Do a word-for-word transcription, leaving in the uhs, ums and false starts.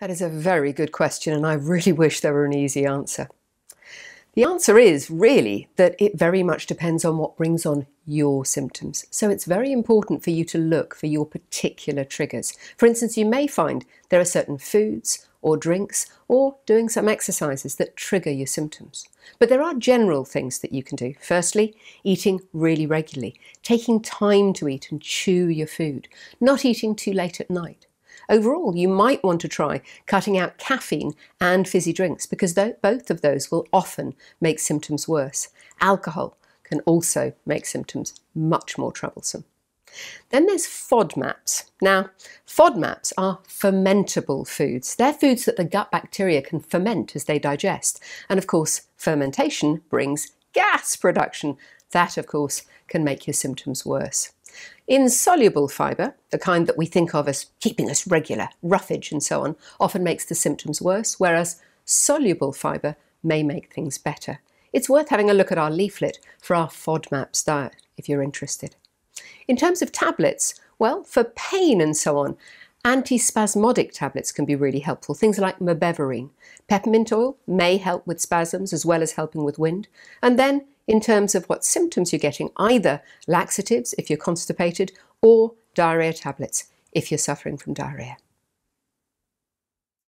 That is a very good question, and I really wish there were an easy answer. The answer is really that it very much depends on what brings on your symptoms. So it's very important for you to look for your particular triggers. For instance, you may find there are certain foods or drinks or doing some exercises that trigger your symptoms. But there are general things that you can do. Firstly, eating really regularly, taking time to eat and chew your food, not eating too late at night. Overall, you might want to try cutting out caffeine and fizzy drinks because both of those will often make symptoms worse. Alcohol can also make symptoms much more troublesome. Then there's FODMAPs. Now, FODMAPs are fermentable foods. They're foods that the gut bacteria can ferment as they digest. And of course, fermentation brings gas production. That, of course, can make your symptoms worse. Insoluble fibre, the kind that we think of as keeping us regular, roughage and so on, often makes the symptoms worse, whereas soluble fibre may make things better. It's worth having a look at our leaflet for our FODMAPs diet if you're interested. In terms of tablets, well, for pain and so on, antispasmodic tablets can be really helpful, things like mebeverine. Peppermint oil may help with spasms as well as helping with wind. And then in terms of what symptoms you're getting, either laxatives if you're constipated or diarrhea tablets if you're suffering from diarrhea.